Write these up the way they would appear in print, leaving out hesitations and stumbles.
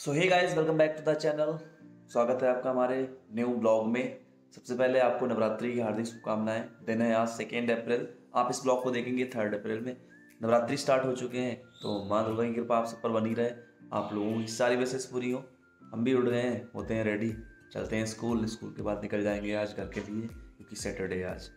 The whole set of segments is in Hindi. So hey guys, welcome back to the channel. स्वागत है आपका हमारे न्यू ब्लॉग में। सबसे पहले आपको नवरात्रि की हार्दिक शुभकामनाएं। दिन है आज 2 अप्रैल। आप इस ब्लॉग को देखेंगे 3 अप्रैल में। नवरात्रि स्टार्ट हो चुके हैं, तो मां दुर्गा की कृपा आप सब पर बनी रहे, आप लोगों की सारी विशेष पूरी हो। हम भी उठ गए हैं, होते हैं रेडी, चलते हैं स्कूल के बाद निकल जाएंगे आज घर के लिए, क्योंकि सैटरडे आज।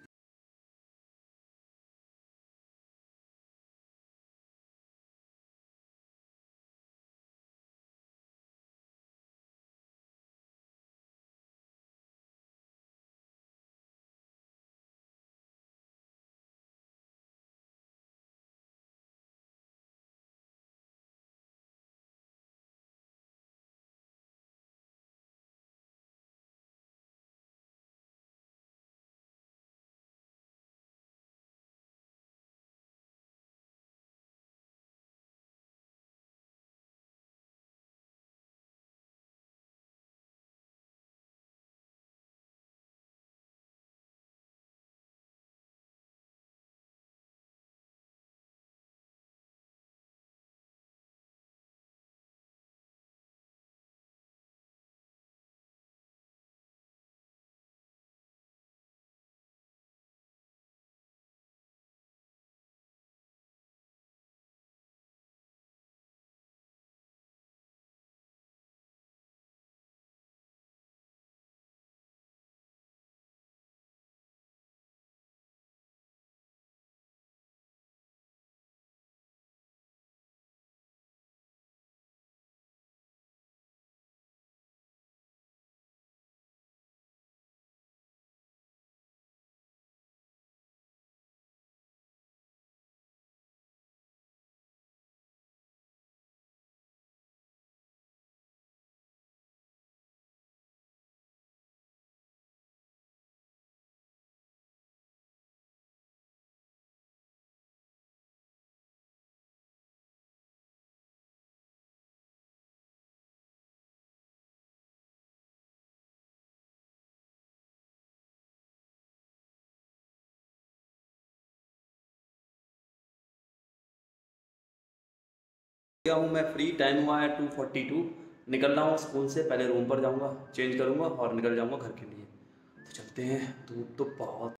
क्या हूँ मैं फ्री, टाइम हुआ है 2:42। निकल रहा हूँ स्कूल से, पहले रूम पर जाऊँगा, चेंज करूँगा और निकल जाऊँगा घर के लिए। तो चलते हैं, धूप तो बहुत।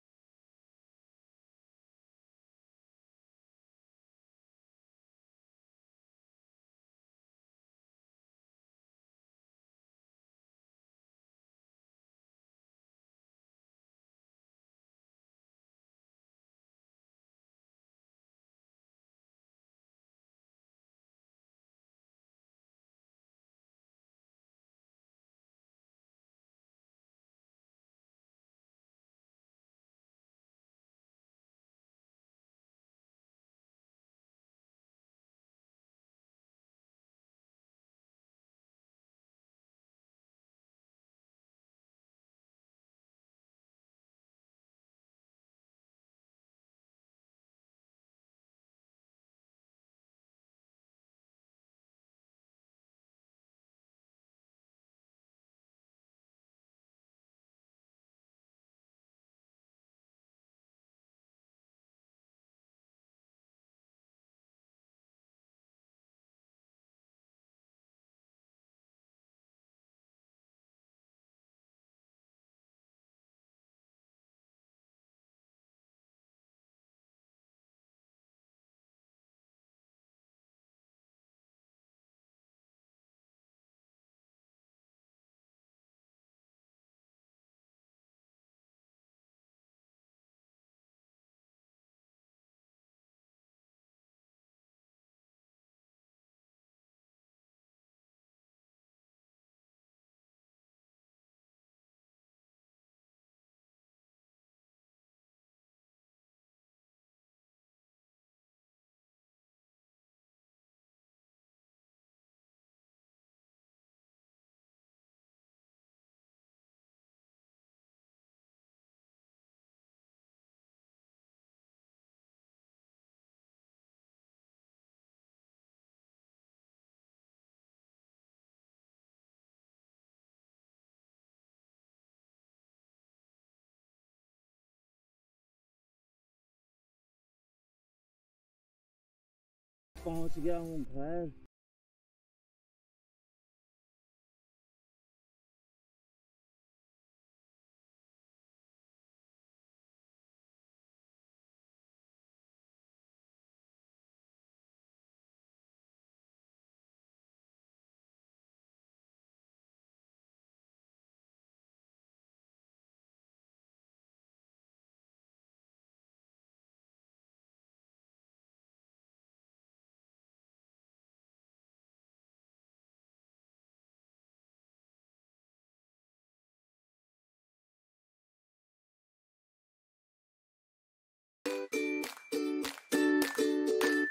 पहुंच गया हूँ घर।